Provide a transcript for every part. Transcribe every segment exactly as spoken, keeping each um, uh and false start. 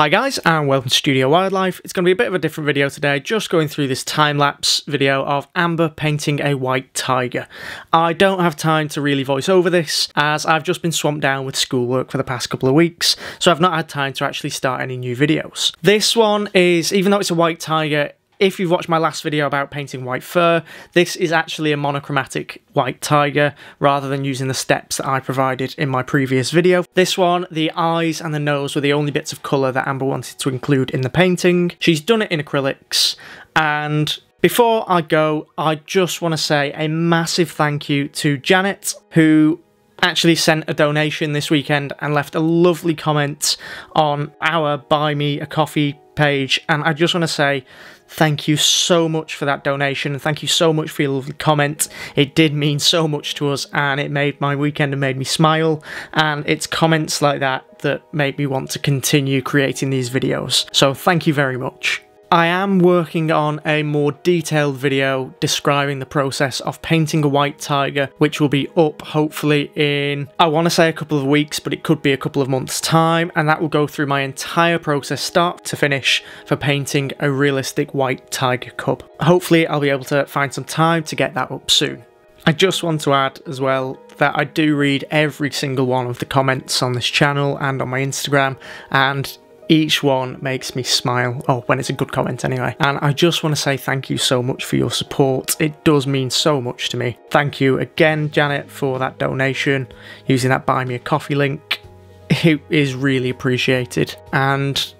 Hi guys, and welcome to Studio Wildlife. It's going to be a bit of a different video today, just going through this time-lapse video of Amber painting a white tiger. I don't have time to really voice over this, as I've just been swamped down with schoolwork for the past couple of weeks, so I've not had time to actually start any new videos. This one is, even though it's a white tiger, if you've watched my last video about painting white fur, this is actually a monochromatic white tiger rather than using the steps that I provided in my previous video. This one, the eyes and the nose were the only bits of colour that Amber wanted to include in the painting. She's done it in acrylics, and before I go, I just want to say a massive thank you to Janet, who actually sent a donation this weekend and left a lovely comment on our Buy Me A Coffee page, and I just want to say thank you so much for that donation, and thank you so much for your lovely comment. It did mean so much to us, and it made my weekend and made me smile, and it's comments like that that make me want to continue creating these videos, so thank you very much. I am working on a more detailed video describing the process of painting a white tiger, which will be up hopefully in, I want to say a couple of weeks, but it could be a couple of months time, and that will go through my entire process start to finish for painting a realistic white tiger cub. Hopefully I'll be able to find some time to get that up soon. I just want to add as well that I do read every single one of the comments on this channel and on my Instagram, and each one makes me smile, oh, when it's a good comment anyway. And I just want to say thank you so much for your support. It does mean so much to me. Thank you again, Janet, for that donation, using that Buy Me A Coffee link. It is really appreciated. And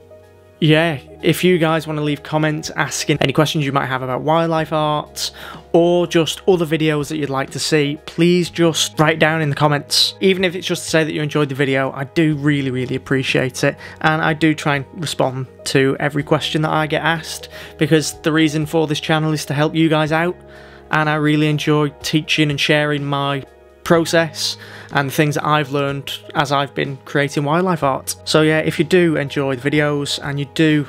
yeah, if you guys want to leave comments asking any questions you might have about wildlife art, or just other videos that you'd like to see, please just write down in the comments. Even if it's just to say that you enjoyed the video, I do really, really appreciate it. And I do try and respond to every question that I get asked, because the reason for this channel is to help you guys out. And I really enjoy teaching and sharing my process and things that I've learned as I've been creating wildlife art. So yeah, if you do enjoy the videos and you do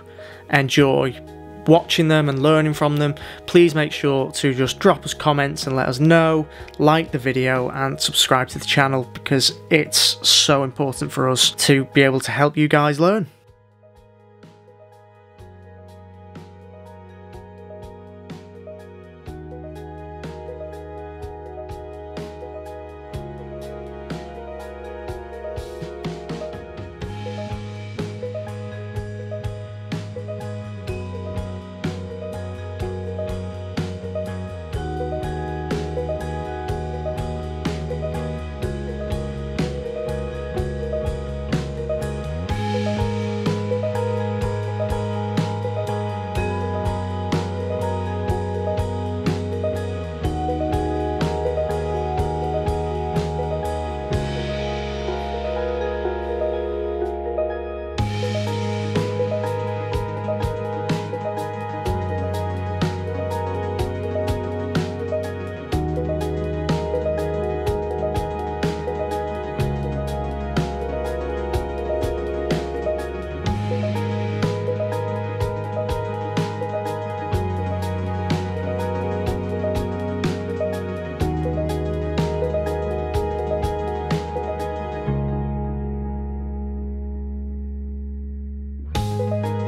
enjoy watching them and learning from them, please make sure to just drop us comments and let us know, like the video and subscribe to the channel, because it's so important for us to be able to help you guys learn. Thank you.